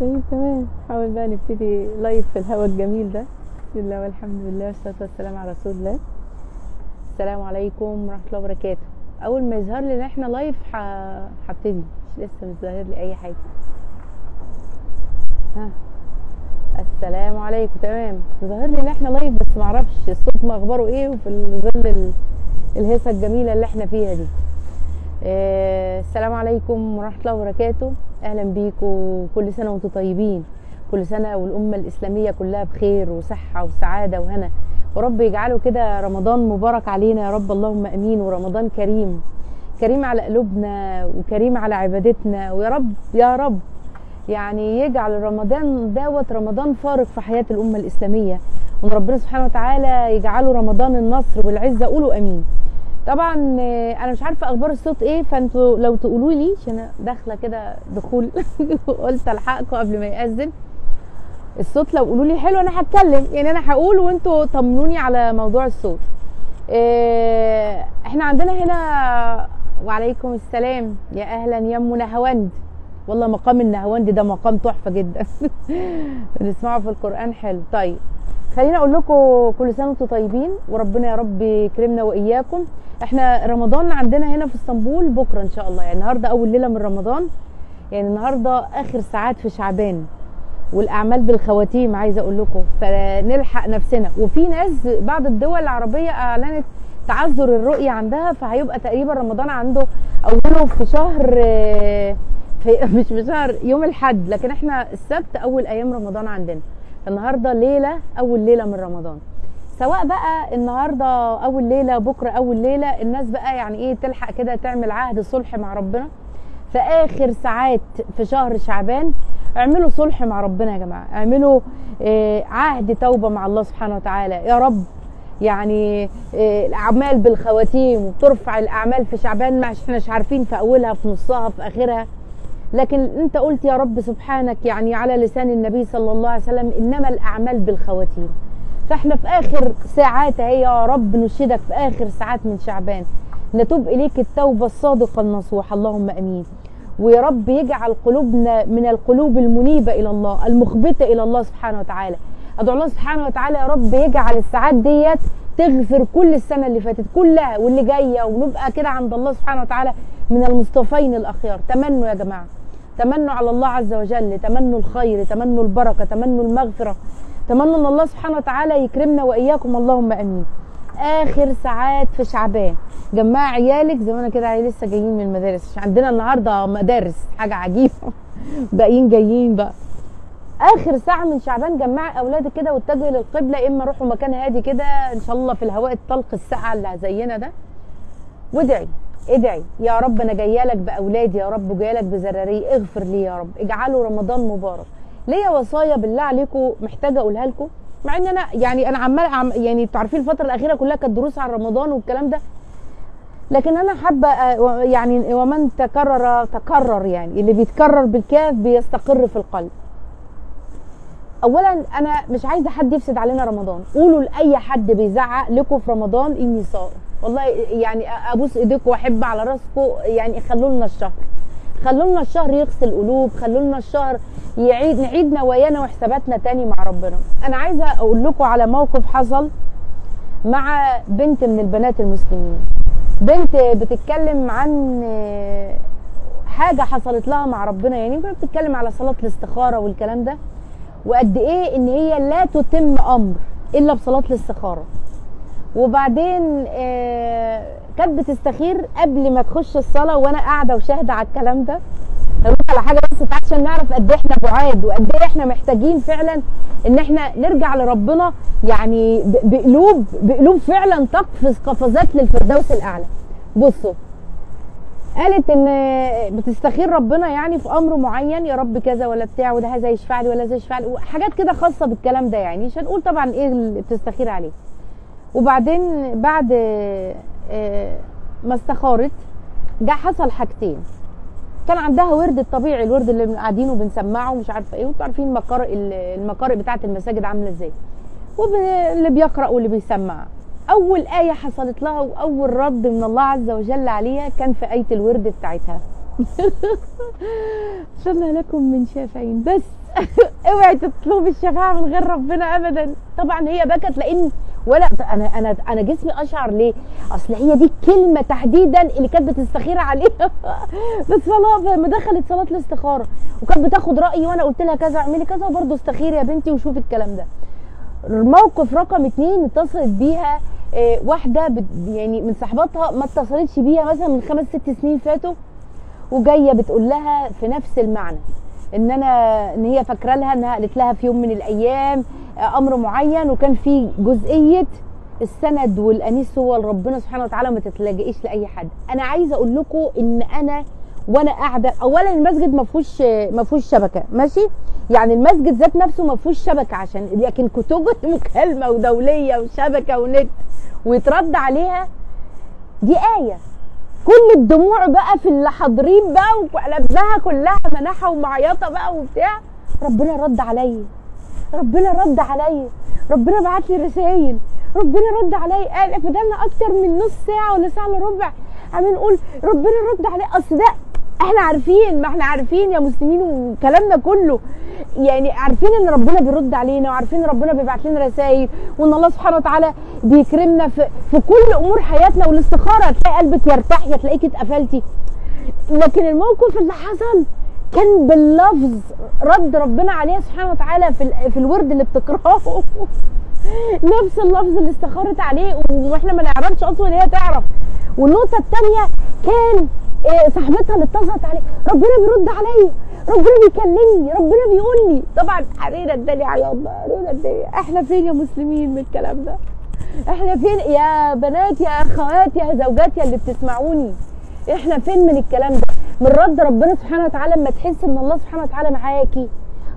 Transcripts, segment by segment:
طيب تمام. حاول بقى نبتدي لايف في الهواء الجميل ده. بسم الله والحمد لله والصلاة والسلام على رسول الله. السلام عليكم ورحمة الله وبركاته. أول ما يظهر لي إن احنا لايف هبتدي، مش لسه مش ظاهر لي أي حاجة. ها السلام عليكم. تمام، ظاهر لي إن احنا لايف بس معرفش الصوت ما أخباره إيه، وفي ظل الهيصة الجميلة اللي احنا فيها دي. السلام عليكم ورحمة الله وبركاته. اهلا بيكم، كل سنه وانتم طيبين، كل سنه والامه الاسلاميه كلها بخير وصحه وسعاده وهنا، ورب يجعله كده رمضان مبارك علينا يا رب، اللهم امين. ورمضان كريم كريم على قلوبنا وكريم على عبادتنا، ويا رب يا رب يعني يجعل رمضان دوت رمضان فارق في حياه الامه الاسلاميه، وان ربنا سبحانه وتعالى يجعله رمضان النصر والعزه. قولوا امين. طبعا انا مش عارفه اخبار الصوت ايه، فانتوا لو تقولوا لي عشان انا داخله كده دخول قلت الحقكم قبل ما يأذن الصوت. لو قولوا لي حلو انا هتكلم، يعني انا هقول وانتوا طمنوني على موضوع الصوت. احنا عندنا هنا وعليكم السلام، يا اهلا يا ام نهاوند. والله مقام النهاوند ده مقام تحفه جدا بنسمعه في القران، حلو. طيب خليني اقول لكم كل سنه وانتم طيبين، وربنا يا رب يكرمنا واياكم. احنا رمضان عندنا هنا في اسطنبول بكره ان شاء الله، يعني النهارده اول ليله من رمضان، يعني النهارده اخر ساعات في شعبان، والاعمال بالخواتيم عايزه اقول لكم، فنلحق نفسنا. وفي ناس بعض الدول العربيه اعلنت تعذر الرؤيه عندها، فهيبقى تقريبا رمضان عنده اوله في شهر مش في شهر يوم الاحد، لكن احنا السبت اول ايام رمضان عندنا. النهارده ليله اول ليله من رمضان، سواء بقى النهارده اول ليله بكره اول ليله، الناس بقى يعني ايه تلحق كده تعمل عهد صلح مع ربنا في اخر ساعات في شهر شعبان. اعملوا صلح مع ربنا يا جماعه، اعملوا عهد توبه مع الله سبحانه وتعالى يا رب، يعني الاعمال بالخواتيم، وبترفع الاعمال في شعبان ما احنا مش عارفين في اولها في نصها في اخرها، لكن انت قلت يا رب سبحانك يعني على لسان النبي صلى الله عليه وسلم انما الاعمال بالخواتيم. فاحنا في اخر ساعات اهي يا رب نشهدك في اخر ساعات من شعبان، نتوب اليك التوبه الصادقه النصوحه، اللهم امين. ويا رب يجعل قلوبنا من القلوب المنيبه الى الله، المخبته الى الله سبحانه وتعالى. ادعو الله سبحانه وتعالى يا رب يجعل الساعات ديت تغفر كل السنه اللي فاتت كلها واللي جايه، ونبقى كده عند الله سبحانه وتعالى من المصطفين الاخيار. تمنوا يا جماعه، تمنوا على الله عز وجل، تمنوا الخير، تمنوا البركه، تمنوا المغفره، تمنوا ان الله سبحانه وتعالى يكرمنا واياكم، اللهم امين. اخر ساعات في شعبان، جمع عيالك زي ما انا كده، لسه جايين من المدارس، مش عندنا النهارده مدارس، حاجه عجيبه باقيين جايين بقى. اخر ساعه من شعبان جمع اولادك كده واتجه للقبله، اما روحوا مكان هادي كده ان شاء الله في الهواء الطلق الساقع اللي زينا ده، وادعي ادعي يا رب انا جايه لك باولادي يا رب، وجايه لك بزراري، اغفر لي يا رب، اجعله رمضان مبارك. ليا وصايا بالله عليكم محتاجه اقولها لكم، مع ان انا يعني انا عماله يعني انتوا عارفين الفتره الاخيره كلها كانت دروس عن رمضان والكلام ده، لكن انا حابه يعني ومن تكرر تكرر، يعني اللي بيتكرر بالكاف بيستقر في القلب. اولا انا مش عايزه حد يفسد علينا رمضان، قولوا لاي حد بيزعق لكم في رمضان اني صائم، والله يعني ابوس ايديكم واحب على راسكم، يعني خلوا لنا الشهر، خلوا لنا الشهر يغسل قلوب، خلوا لنا الشهر نعيد نوايانا وحساباتنا تاني مع ربنا. انا عايزه اقول لكم على موقف حصل مع بنت من البنات المسلمين، بنت بتتكلم عن حاجه حصلت لها مع ربنا، يعني بتتكلم على صلاه الاستخاره والكلام ده، وقد ايه ان هي لا تتم امر الا بصلاه الاستخاره. وبعدين كانت بتستخير قبل ما تخش الصلاه، وانا قاعده وشاهده على الكلام ده. هنقول على حاجه بس عشان نعرف قد ايه احنا بعاد، وقد ايه احنا محتاجين فعلا ان احنا نرجع لربنا، يعني بقلوب فعلا تقفز قفزات للفردوس الاعلى. بصوا، قالت ان بتستخير ربنا يعني في امر معين، يا رب كذا ولا بتاع، وده هذا يشفع لي ولا هذا يشفع لي، وحاجات كده خاصه بالكلام ده، يعني مش هنقول طبعا ايه اللي بتستخير عليه. وبعدين بعد ما استخارت جه حصل حاجتين، كان عندها ورد الطبيعي، الورد اللي قاعدين وبنسمعه ومش عارفه ايه، وانتوا عارفين المقارئ بتاعه المساجد عامله ازاي، واللي بيقرا واللي بيسمع. اول ايه حصلت لها واول رد من الله عز وجل عليها كان في ايه الورد بتاعتها، صرنا لكم من شافعين بس. اوعي تطلبوا بالشفاعه من غير ربنا ابدا. طبعا هي بكت لان ولا انا جسمي اشعر ليه؟ اصل هي دي الكلمه تحديدا اللي كانت بتستخير عليها بس صلاه، ما دخلت صلاه الاستخاره وكانت بتاخد رايي، وانا قلت لها كذا اعملي كذا وبرضه استخيري يا بنتي وشوفي الكلام ده. موقف رقم 2، اتصلت بيها واحده يعني من صاحباتها ما اتصلتش بيها مثلا من 5 6 سنين فاتوا، وجايه بتقول لها في نفس المعنى ان هي فاكره لها انها قالت لها في يوم من الايام امر معين، وكان في جزئيه السند والانيس هو لربنا سبحانه وتعالى وما تتلجئيش لاي حد. انا عايزه اقول لكم ان انا وانا قاعده، اولا المسجد ما فيهوش شبكه ماشي، يعني المسجد ذات نفسه ما فيهوش شبكه، عشان لكن كتب مكالمه ودوليه وشبكه ونت ويترد عليها دي ايه. كل الدموع بقى في اللي حاضرين بقى وقلبها كلها مناحه ومعيطه بقى وبتاع، ربنا رد عليا، ربنا بعت لي رسايل، ربنا رد عليا. قال فضلنا اكتر من نص ساعه ولا ساعه الا ربع عمالين نقول ربنا رد عليا. اصل ده احنا عارفين، ما احنا عارفين يا مسلمين وكلامنا كله، يعني عارفين ان ربنا بيرد علينا وعارفين ربنا بيبعت لنا رسائل وان الله سبحانه وتعالى بيكرمنا في كل امور حياتنا، والاستخاره هتلاقي قلبك يرتاح يا تلاقيك اتقفلتي. لكن الموقف اللي حصل كان باللفظ رد ربنا عليه سبحانه وتعالى في الورد اللي بتقراه نفس اللفظ اللي استخارت عليه، واحنا ما نعرفش اصلا هي تعرف. والنقطه الثانيه كان صاحبتها اللي اتصلت عليه ربنا بيرد عليا، ربنا بيكلمني، ربنا بيقول لي. طبعا علينا الدنيا عياط بقى، علينا الدنيا. احنا فين يا مسلمين من الكلام ده؟ احنا فين يا بنات يا اخوات يا زوجات يا اللي بتسمعوني؟ احنا فين من الكلام ده؟ من رد ربنا سبحانه وتعالى لما تحس ان الله سبحانه وتعالى معاكي،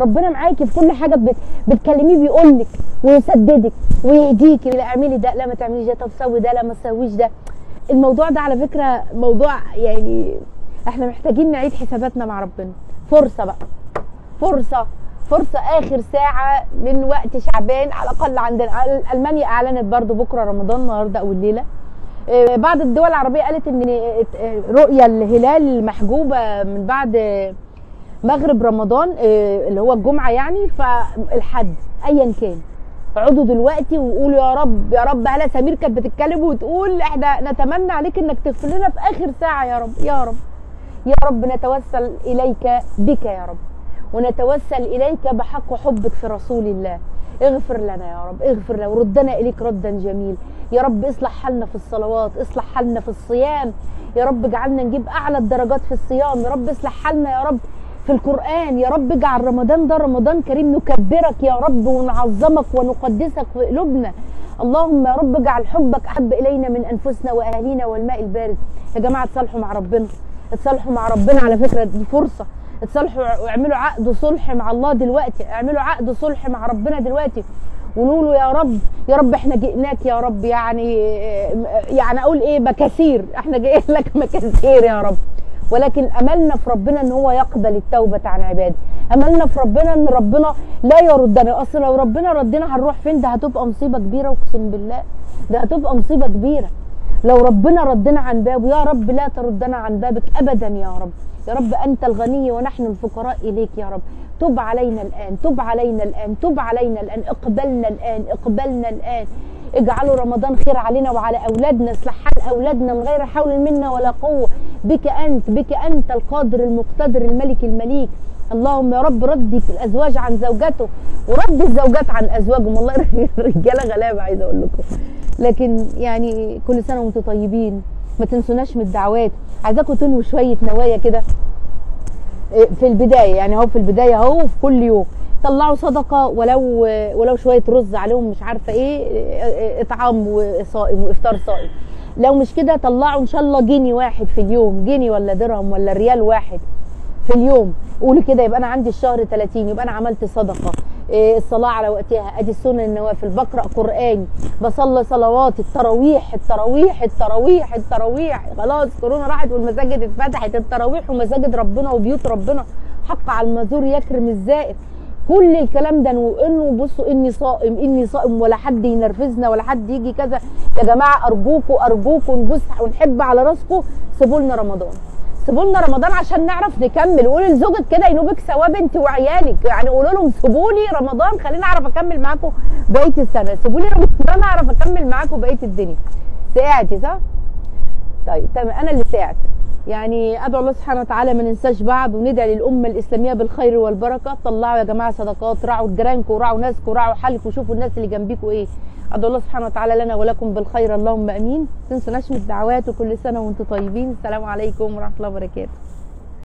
ربنا معاكي في كل حاجه بتكلميه بيقول لك ويسددك ويهديكي، لا اعملي ده، لا ما تعمليش ده، طب سوي ده، لا ما تسويش ده. الموضوع ده على فكره موضوع يعني احنا محتاجين نعيد حساباتنا مع ربنا. فرصه بقى، فرصه اخر ساعه من وقت شعبان على الاقل عندنا. المانيا اعلنت برضو بكره رمضان، النهارده او الليله. بعض الدول العربيه قالت ان رؤيه الهلال المحجوبه من بعد مغرب رمضان اللي هو الجمعه يعني، فالحد ايا كان اقعدوا دلوقتي وقولوا يا رب يا رب. هالة سمير كانت بتتكلم وتقول احنا نتمنى عليك انك تغفر لنا في اخر ساعه يا رب يا رب يا رب، نتوسل اليك بك يا رب، ونتوسل اليك بحق حبك في رسول الله. اغفر لنا يا رب، اغفر لنا وردنا اليك ردا جميل يا رب. اصلح حالنا في الصلوات، اصلح حالنا في الصيام يا رب، اجعلنا نجيب اعلى الدرجات في الصيام يا رب، اصلح حالنا يا رب في القرآن يا رب، اجعل رمضان ده رمضان كريم نكبرك يا رب ونعظمك ونقدسك في قلوبنا. اللهم يا رب اجعل حبك احب الينا من انفسنا واهالينا والماء البارد. يا جماعه اتصالحوا مع ربنا، اتصالحوا مع ربنا، على فكره دي فرصه. اتصالحوا واعملوا عقد صلح مع الله دلوقتي، اعملوا عقد صلح مع ربنا دلوقتي ونقول يا رب يا رب احنا جئناك يا رب، يعني اقول ايه، مكاثير، احنا جايين لك مكاثير يا رب، ولكن املنا في ربنا ان هو يقبل التوبه عن عباده، املنا في ربنا ان ربنا لا يردنا. اصل لو ربنا ردنا هنروح فين؟ ده هتبقى مصيبه كبيره، اقسم بالله ده هتبقى مصيبه كبيره لو ربنا ردنا عن بابه. يا رب لا تردنا عن بابك ابدا يا رب، يا رب انت الغني ونحن الفقراء اليك يا رب. تب علينا الان، تب علينا الان، تب علينا الان، اقبلنا الان، اقبلنا الان. اجعلوا رمضان خير علينا وعلى اولادنا، اصلح حال اولادنا من غير حول منا ولا قوه، بك انت، بك انت القادر المقتدر الملك المليك. اللهم يا رب ردي الازواج عن زوجاته ورد الزوجات عن ازواجهم. والله الرجاله غلابه عايزه اقول لكم، لكن يعني كل سنه وانتم طيبين. ما تنسوناش من الدعوات، عايزاكم تنووا شويه نوايا كده في البدايه، يعني اهو في البدايه اهو في كل يوم طلعوا صدقه ولو شويه رز عليهم مش عارفه ايه، اطعام وصائم وافطار صائم. لو مش كده طلعوا ان شاء الله جنيه واحد في اليوم، جنيه ولا درهم ولا ريال واحد في اليوم. قولي كده يبقى انا عندي الشهر 30، يبقى انا عملت صدقه، الصلاه على وقتها، ادي السنن النوافل، بقرا قراني، بصلي صلوات التراويح التراويح التراويح التراويح. خلاص كورونا راحت والمساجد اتفتحت، التراويح ومساجد ربنا وبيوت ربنا، حق على المزور يكرم الزائر. كل الكلام ده وانه بصوا اني صائم اني صائم، ولا حد ينرفزنا ولا حد يجي كذا. يا جماعه ارجوكوا ارجوكوا، نبص ونحب على راسكم، سيبوا لنا رمضان، سيبوا لنا رمضان عشان نعرف نكمل. قولي لزوجك كده ينوبك ثواب انت وعيالك، يعني قولوا لهم سيبوا لي رمضان خليني اعرف اكمل معاكم بقيه السنه، سيبوا لي رمضان اعرف اكمل معاكم بقيه الدنيا. ساعتي صح؟ طيب تمام، انا اللي ساعت. يعني ادعو الله سبحانه وتعالى ما ننساش بعض، وندعي للامه الاسلاميه بالخير والبركه. طلعوا يا جماعه صدقات، راعوا جيرانكم وراعوا ناسكم وراعوا حالكم وشوفوا الناس اللي جنبيكم ايه. ادعو الله سبحانه وتعالى لنا ولكم بالخير، اللهم امين. ما تنسوناش من الدعوات، وكل سنه وانتم طيبين. السلام عليكم ورحمه الله وبركاته.